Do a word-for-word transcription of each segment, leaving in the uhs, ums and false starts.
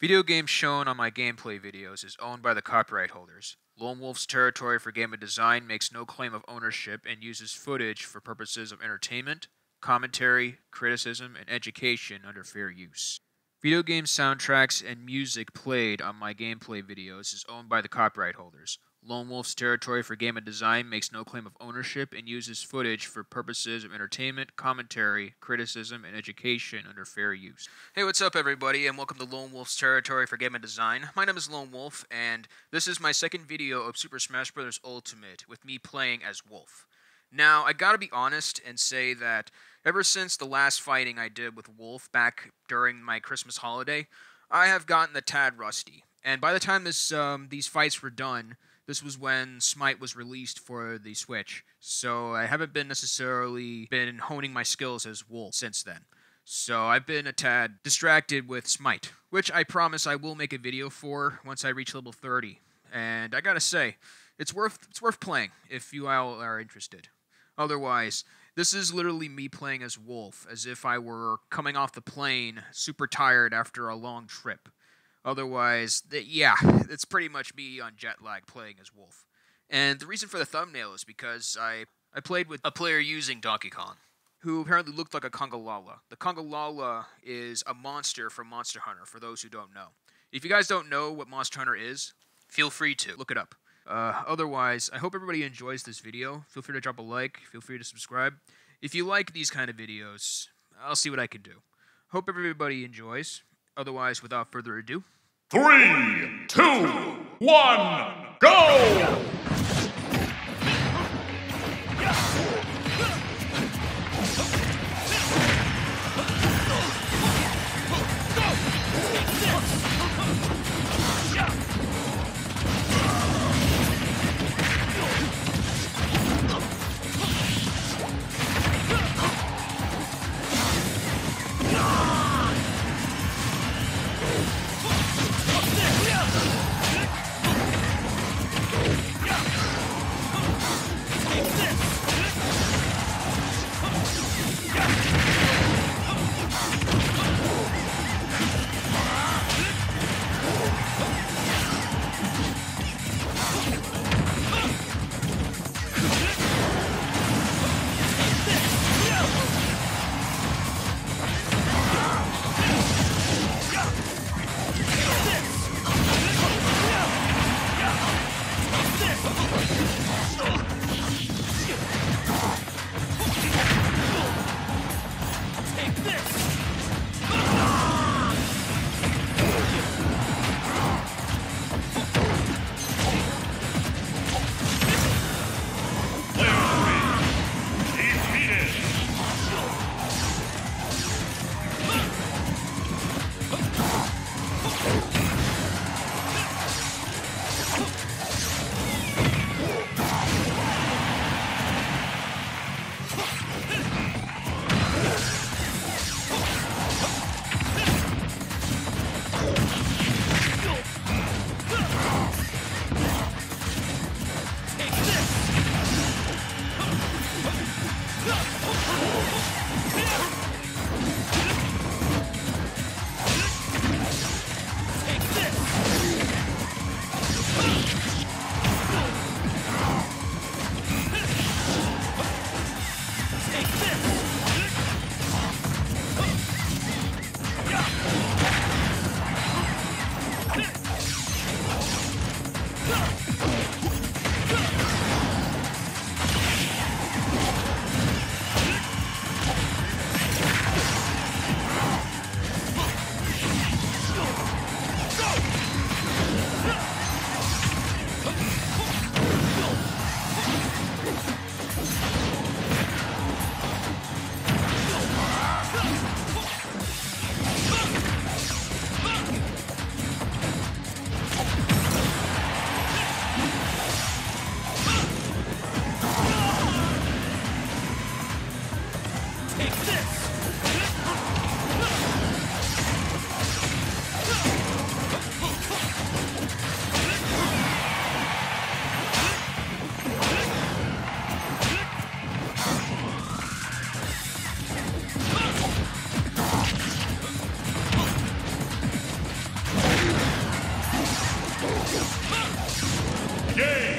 Video games shown on my gameplay videos is owned by the copyright holders. Lone Wolf's Territory for Game and Design makes no claim of ownership and uses footage for purposes of entertainment, commentary, criticism, and education under fair use. Video game soundtracks and music played on my gameplay videos is owned by the copyright holders. Lone Wolf's Territory for Game and Design makes no claim of ownership and uses footage for purposes of entertainment, commentary, criticism, and education under fair use. Hey, what's up everybody, and welcome to Lone Wolf's Territory for Game and Design. My name is Lone Wolf, and this is my second video of Super Smash Bros. Ultimate with me playing as Wolf. Now, I gotta be honest and say that ever since the last fighting I did with Wolf back during my Christmas holiday, I have gotten a tad rusty. And by the time this um, these fights were done, this was when Smite was released for the Switch. So I haven't been necessarily been honing my skills as Wolf since then. So I've been a tad distracted with Smite, which I promise I will make a video for once I reach level thirty. And I gotta say, it's worth it's worth playing if you all are interested. Otherwise, this is literally me playing as Wolf, as if I were coming off the plane, super tired after a long trip. Otherwise, th yeah, it's pretty much me on Jet Lag playing as Wolf. And the reason for the thumbnail is because I, I played with a player using Donkey Kong, who apparently looked like a Congalala. The Congalala is a monster from Monster Hunter, for those who don't know. If you guys don't know what Monster Hunter is, feel free to look it up. Uh, otherwise, I hope everybody enjoys this video. Feel free to drop a like, feel free to subscribe. If you like these kind of videos, I'll see what I can do. Hope everybody enjoys. Otherwise, without further ado, three, two, one, go! Game.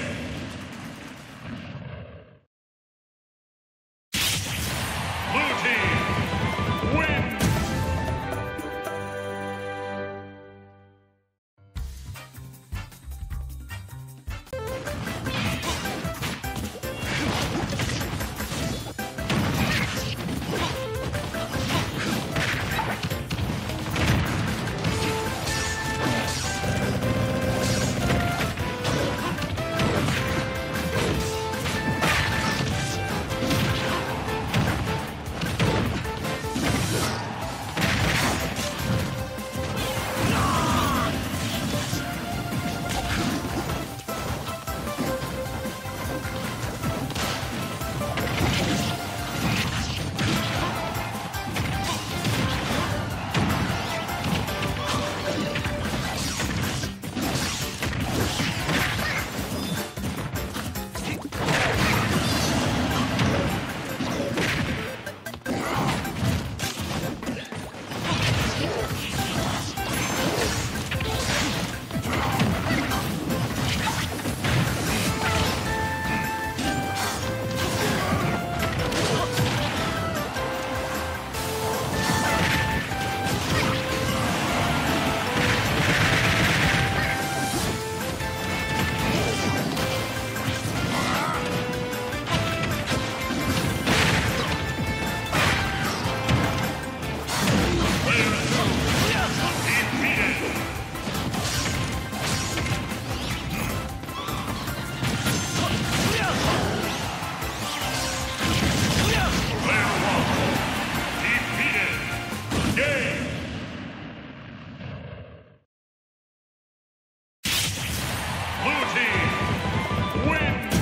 Blue team wins.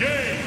Game!